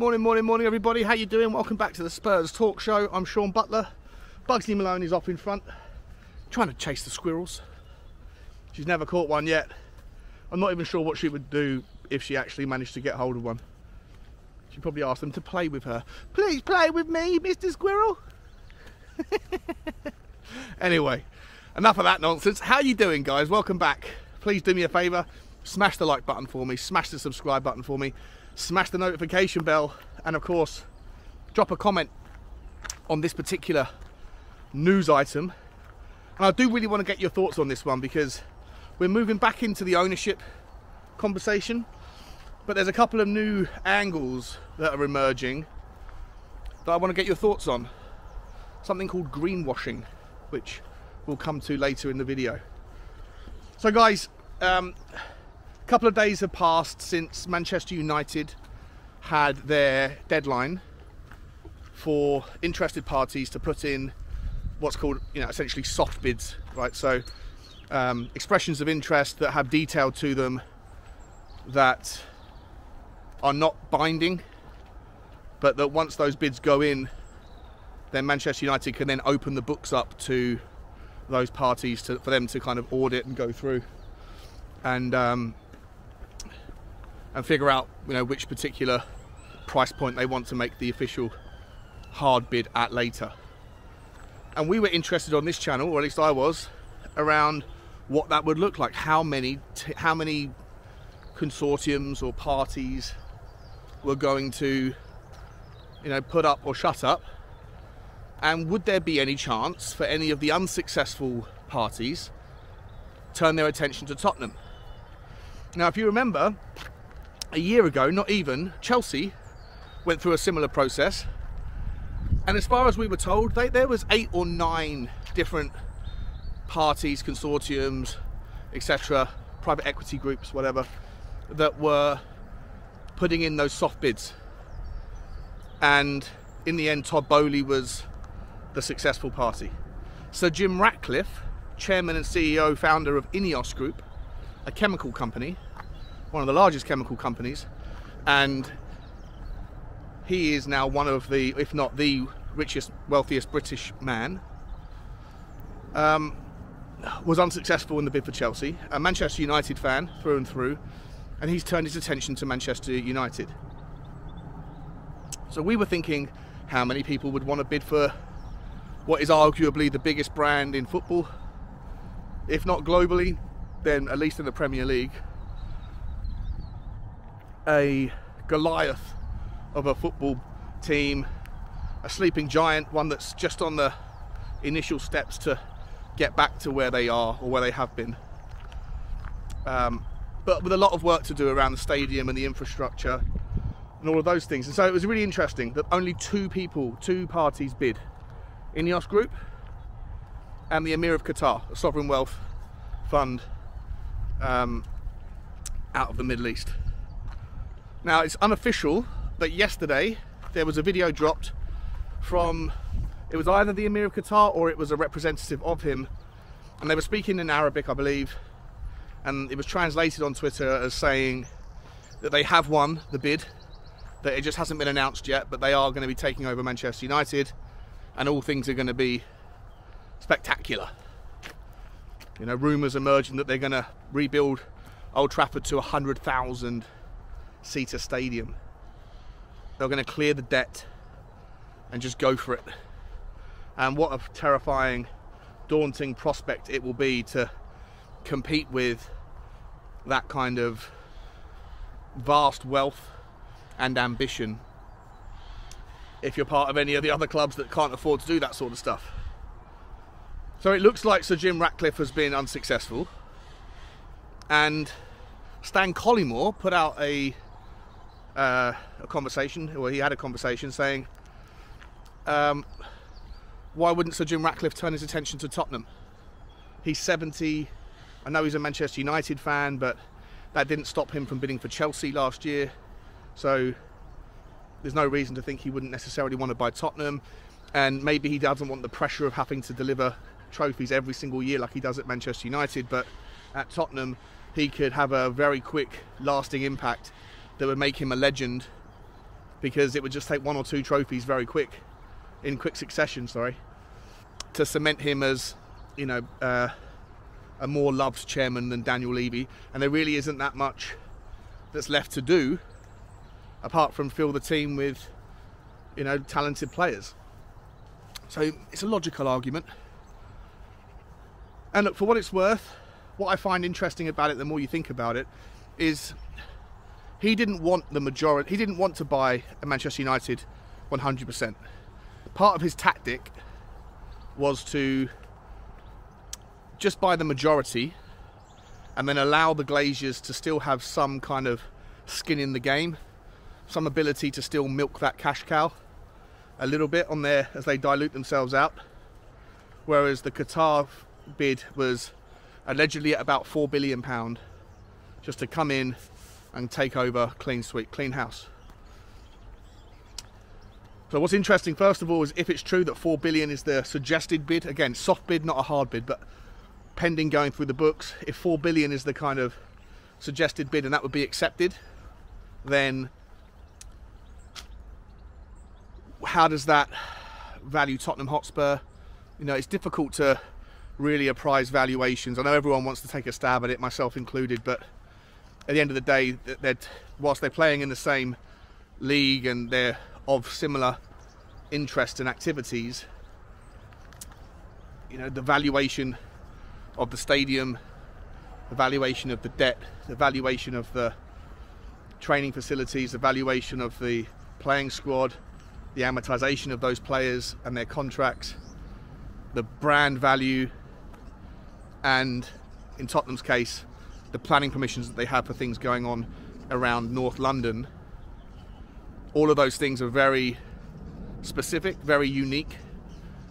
Morning everybody, how you doing? Welcome back to the Spurs Talk Show. I'm Sean Butler. Bugsy Maloney's off in front, trying to chase the squirrels. She's never caught one yet. I'm not even sure what she would do if she actually managed to get hold of one. She probably asked them to play with her. Please play with me, Mr. Squirrel. Anyway, enough of that nonsense. How you doing, guys? Welcome back. Please do me a favour, smash the like button for me, smash the subscribe button for me, smash the notification bell, and of course drop a comment on this particular news item. And I do really want to get your thoughts on this one, because we're moving back into the ownership conversation, but there's a couple of new angles that are emerging that I want to get your thoughts on. Something called greenwashing, which we'll come to later in the video. So guys, a couple of days have passed since Manchester United had their deadline for interested parties to put in what's called, essentially soft bids, right? So expressions of interest that have detail to them that are not binding, but that once those bids go in, then Manchester United can then open the books up to those parties for them to kind of audit and go through and figure out which particular price point they want to make the official hard bid at later. And we were interested on this channel, or at least I was, around what that would look like, how many consortiums or parties were going to put up or shut up, and would there be any chance for any of the unsuccessful parties turn their attention to Tottenham. Now, if you remember, a year ago, not even, Chelsea went through a similar process, and as far as we were told, there was 8 or 9 different parties, consortiums, etc., private equity groups, whatever, that were putting in those soft bids. And in the end, Todd Boehly was the successful party. So Jim Ratcliffe, chairman and CEO, founder of Ineos Group, a chemical company, one of the largest chemical companies, and he is now one of the, if not the richest, wealthiest British man, was unsuccessful in the bid for Chelsea, a Manchester United fan through and through, and he's turned his attention to Manchester United. So we were thinking, how many people would want to bid for what is arguably the biggest brand in football, if not globally, then at least in the Premier League, a Goliath of a football team, a sleeping giant, one that's just on the initial steps to get back to where they are or where they have been, but with a lot of work to do around the stadium and the infrastructure and all of those things. And so it was really interesting that only two parties bid: Ineos Group and the Emir of Qatar, a sovereign wealth fund out of the Middle East. Now, it's unofficial, but yesterday there was a video dropped from, it was either the Emir of Qatar or it was a representative of him, and they were speaking in Arabic, I believe, and it was translated on Twitter as saying that they have won the bid, that it just hasn't been announced yet, but they are going to be taking over Manchester United, and all things are going to be spectacular. Rumours emerging that they're going to rebuild Old Trafford to a 100,000 seater stadium. They're going to clear the debt and just go for it. And what a terrifying, daunting prospect it will be to compete with that kind of vast wealth and ambition if you're part of any of the other clubs that can't afford to do that sort of stuff. So it looks like Sir Jim Ratcliffe has been unsuccessful, and Stan Collymore put out a conversation, or he had a conversation saying, why wouldn't Sir Jim Ratcliffe turn his attention to Tottenham? He's 70, I know he's a Manchester United fan, but that didn't stop him from bidding for Chelsea last year, so there's no reason to think he wouldn't necessarily want to buy Tottenham, and maybe he doesn't want the pressure of having to deliver trophies every single year like he does at Manchester United, but at Tottenham he could have a very quick lasting impact that would make him a legend because it would just take one or two trophies in quick succession, sorry, to cement him as, you know, a more loved chairman than Daniel Levy. And there really isn't that much that's left to do apart from fill the team with, you know, talented players. So it's a logical argument. And look, for what it's worth, what I find interesting about it, the more you think about it, is he didn't want the majority, he didn't want to buy a Manchester United 100%. Part of his tactic was to just buy the majority and then allow the Glaziers to still have some kind of skin in the game, some ability to still milk that cash cow a little bit on there as they dilute themselves out. Whereas the Qatar bid was allegedly at about £4 billion, just to come in and take over, clean sweep, clean house. So what's interesting, first of all, is if it's true that £4 billion is the suggested bid, again, soft bid, not a hard bid, but pending going through the books, if £4 billion is the kind of suggested bid and that would be accepted, then how does that value Tottenham Hotspur? You know, it's difficult to really appraise valuations. I know everyone wants to take a stab at it, myself included, but at the end of the day, whilst they're playing in the same league and they're of similar interests and activities, you know, the valuation of the stadium, the valuation of the debt, the valuation of the training facilities, the valuation of the playing squad, the amortization of those players and their contracts, the brand value, and in Tottenham's case, the planning permissions that they have for things going on around North London. All of those things are very specific, very unique,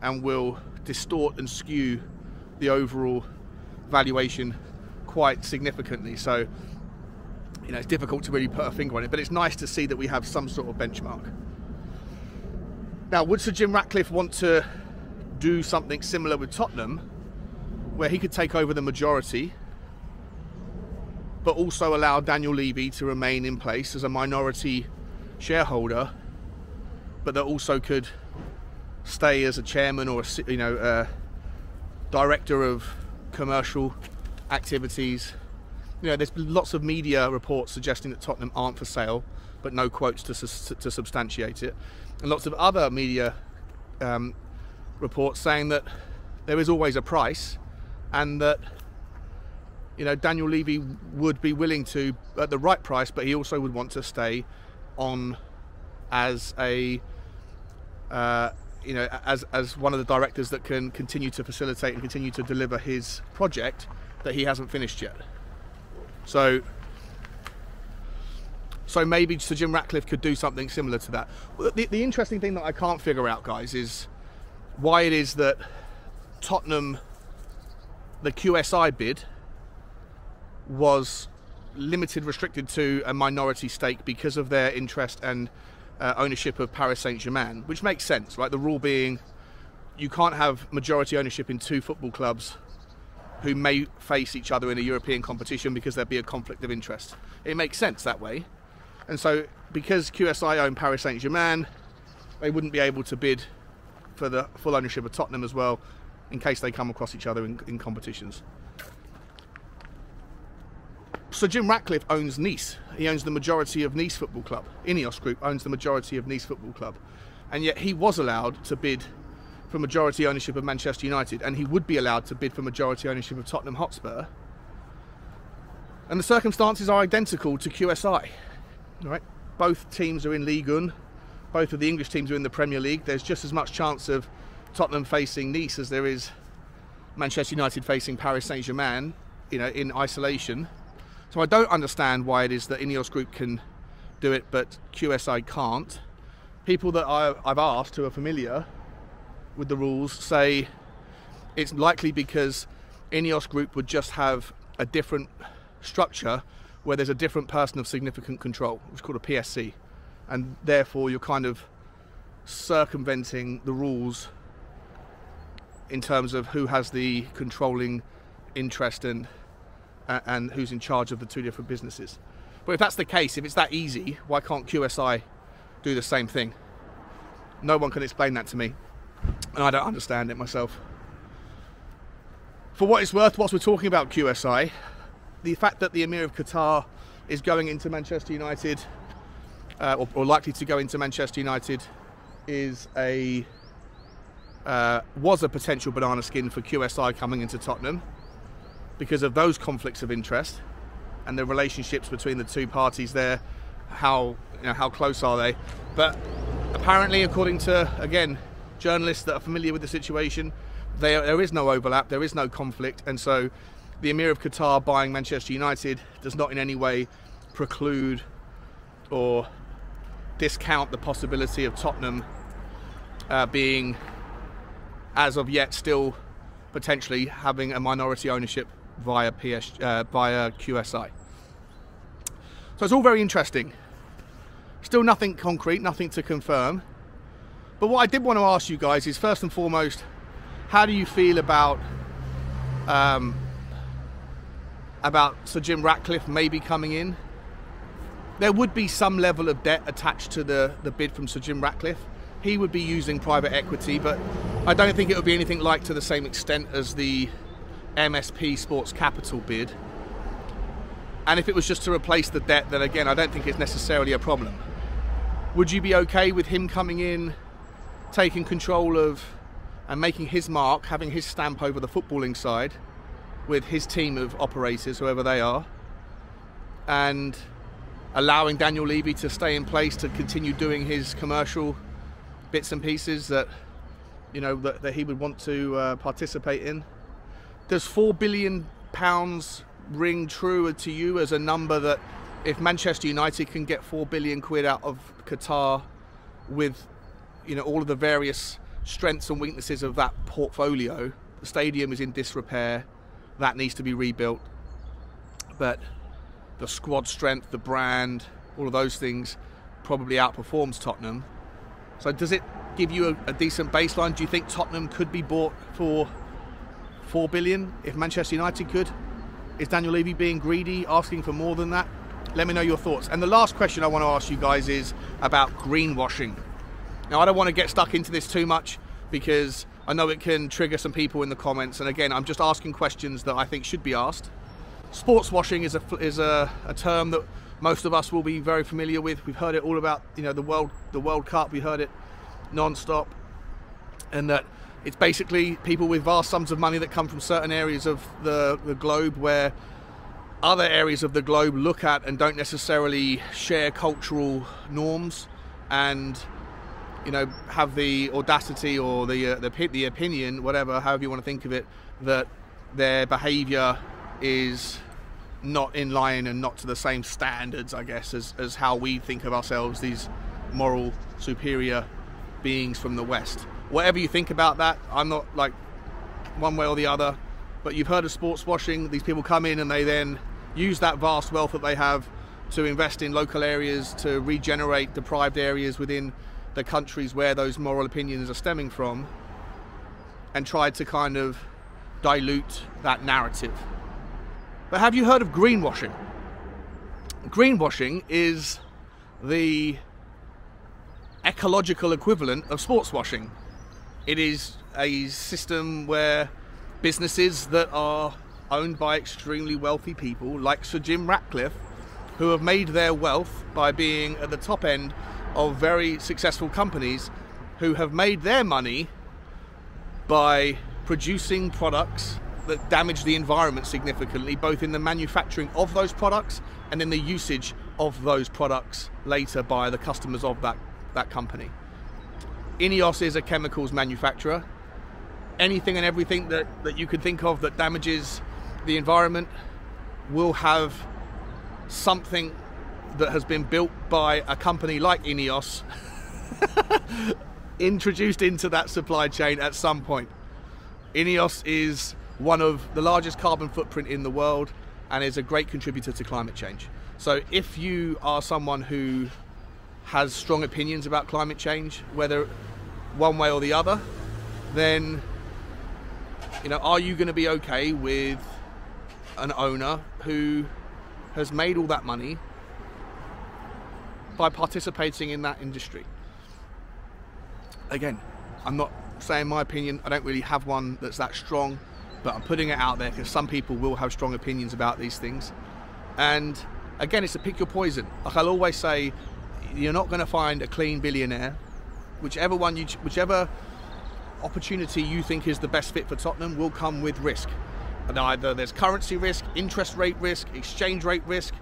and will distort and skew the overall valuation quite significantly. So, you know, it's difficult to really put a finger on it, but it's nice to see that we have some sort of benchmark. Now, would Sir Jim Ratcliffe want to do something similar with Tottenham, where he could take over the majority but also allow Daniel Levy to remain in place as a minority shareholder, but that also could stay as a chairman or a, you know, director of commercial activities? You know, there's lots of media reports suggesting that Tottenham aren't for sale, but no quotes to substantiate it, and lots of other media reports saying that there is always a price, and that, you know, Daniel Levy would be willing to, at the right price, but he also would want to stay on as a, you know, as one of the directors that can continue to facilitate and continue to deliver his project that he hasn't finished yet. So maybe Sir Jim Ratcliffe could do something similar to that. The interesting thing that I can't figure out, guys, is why it is that Tottenham, the QSI bid, was limited, restricted to a minority stake because of their interest and ownership of Paris Saint-Germain, which makes sense, right? The rule being you can't have majority ownership in two football clubs who may face each other in a European competition because there'd be a conflict of interest. It makes sense that way. And so because QSI own Paris Saint-Germain, they wouldn't be able to bid for the full ownership of Tottenham as well, in case they come across each other in competitions. So Jim Ratcliffe owns Nice. He owns the majority of Nice Football Club. Ineos Group owns the majority of Nice Football Club. And yet he was allowed to bid for majority ownership of Manchester United, and he would be allowed to bid for majority ownership of Tottenham Hotspur. And the circumstances are identical to QSI, right? Both teams are in Ligue 1. Both of the English teams are in the Premier League. There's just as much chance of Tottenham facing Nice as there is Manchester United facing Paris Saint-Germain, you know, in isolation. So I don't understand why it is that Ineos Group can do it, but QSI can't. People that I've asked who are familiar with the rules say it's likely because Ineos Group would just have a different structure where there's a different person of significant control. It's called a PSC. And therefore you're kind of circumventing the rules in terms of who has the controlling interest and who's in charge of the two different businesses. But if that's the case, if it's that easy, why can't QSI do the same thing. No one can explain that to me, and I don't understand it myself. For what it's worth, whilst we're talking about QSI, the fact that the Emir of Qatar is going into Manchester United, or likely to go into Manchester United, is a was a potential banana skin for QSI coming into Tottenham because of those conflicts of interest and the relationships between the two parties there. How, you know, how close are they? But apparently, according to, again, journalists that are familiar with the situation, there is no overlap, there is no conflict, and so the Emir of Qatar buying Manchester United does not in any way preclude or discount the possibility of Tottenham being, as of yet, still potentially having a minority ownership via via QSI. So it's all very interesting. Still nothing concrete, nothing to confirm. But what I did want to ask you guys is, first and foremost, how do you feel about Sir Jim Ratcliffe maybe coming in? There would be some level of debt attached to the bid from Sir Jim Ratcliffe. He would be using private equity, but I don't think it would be anything like to the same extent as the MSP Sports Capital bid. And if it was just to replace the debt, then again, I don't think it's necessarily a problem. Would you be okay with him coming in, taking control of and making his mark, having his stamp over the footballing side with his team of operators, whoever they are, and allowing Daniel Levy to stay in place to continue doing his commercial bits and pieces that, you know, that he would want to participate in? Does £4 billion ring true to you as a number that if Manchester United can get £4 billion out of Qatar with, you know, all of the various strengths and weaknesses of that portfolio? The stadium is in disrepair, that needs to be rebuilt, but the squad strength, the brand, all of those things probably outperforms Tottenham. So does it give you a decent baseline? Do you think Tottenham could be bought for £4 billion if Manchester United could? Is Daniel Levy being greedy, asking for more than that? Let me know your thoughts. And the last question I want to ask you guys is about greenwashing. Now, I don't want to get stuck into this too much because I know it can trigger some people in the comments. And again, I'm just asking questions that I think should be asked. Sports washing is a term that most of us will be very familiar with. We've heard it all about, you know, the World Cup. We heard it non-stop, and that it's basically people with vast sums of money that come from certain areas of the globe where other areas of the globe look at and don't necessarily share cultural norms, and, you know, have the audacity or the opinion, whatever, however you want to think of it, that their behaviour is not in line and not to the same standards, I guess, as how we think of ourselves, these moral superior beings from the West. Whatever you think about that, I'm not like one way or the other, but you've heard of sports washing. These people come in and they then use that vast wealth that they have to invest in local areas, to regenerate deprived areas within the countries where those moral opinions are stemming from, and try to kind of dilute that narrative. But have you heard of greenwashing? Greenwashing is the ecological equivalent of sports washing. It is a system where businesses that are owned by extremely wealthy people like Sir Jim Ratcliffe, who have made their wealth by being at the top end of very successful companies, who have made their money by producing products that damage the environment significantly, both in the manufacturing of those products and in the usage of those products later by the customers of that company. Ineos is a chemicals manufacturer. Anything and everything that you can think of that damages the environment will have something that has been built by a company like Ineos introduced into that supply chain at some point. Ineos is one of the largest carbon footprint in the world and is a great contributor to climate change. So if you are someone who has strong opinions about climate change, whether one way or the other, then, you know, are you going to be okay with an owner who has made all that money by participating in that industry. Again, I'm not saying my opinion, I don't really have one that's that strong, but I'm putting it out there because some people will have strong opinions about these things. And again, it's to pick your poison. Like I'll always say, you're not going to find a clean billionaire. Whichever one you, whichever opportunity you think is the best fit for Tottenham will come with risk. And either there's currency risk, interest rate risk, exchange rate risk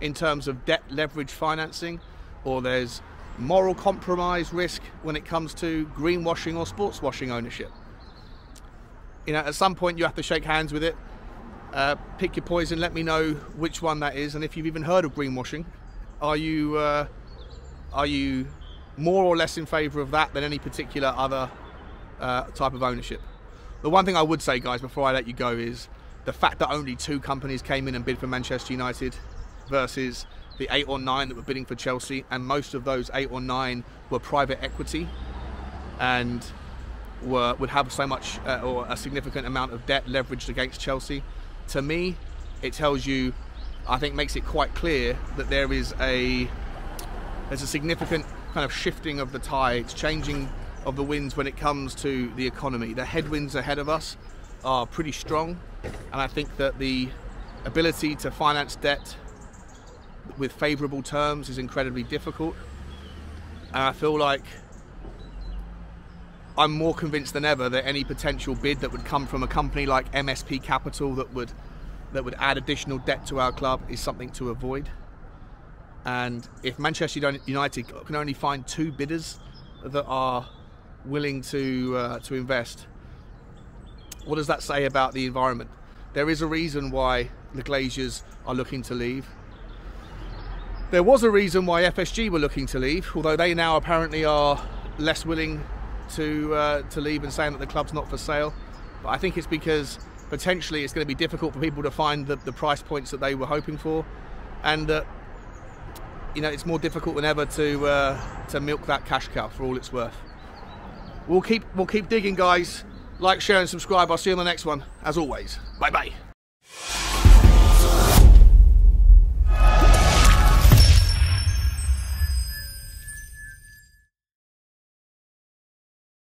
in terms of debt leverage financing, or there's moral compromise risk when it comes to greenwashing or sports washing ownership. You know, at some point you have to shake hands with it. Pick your poison, let me know which one that is, and if you've even heard of greenwashing. Are you more or less in favour of that than any particular other type of ownership? The one thing I would say, guys, before I let you go, is the fact that only 2 companies came in and bid for Manchester United versus the 8 or 9 that were bidding for Chelsea, and most of those 8 or 9 were private equity and would have so much or a significant amount of debt leveraged against Chelsea. To me, it tells you, I think makes it quite clear that there is there's a significant kind of shifting of the tides, changing of the winds when it comes to the economy. The headwinds ahead of us are pretty strong, and I think that the ability to finance debt with favourable terms is incredibly difficult. And I feel like I'm more convinced than ever that any potential bid that would come from a company like MSP Capital that would add additional debt to our club is something to avoid. And if Manchester United can only find 2 bidders that are willing to invest, what does that say about the environment? There is a reason why the Glaziers are looking to leave. There was a reason why FSG were looking to leave, although they now apparently are less willing to leave and saying that the club's not for sale. But I think it's because potentially it's going to be difficult for people to find the price points that they were hoping for, and that you know, it's more difficult than ever to milk that cash cow for all it's worth. We'll keep digging, guys. Like, share and subscribe. I'll see you on the next one. As always, bye bye.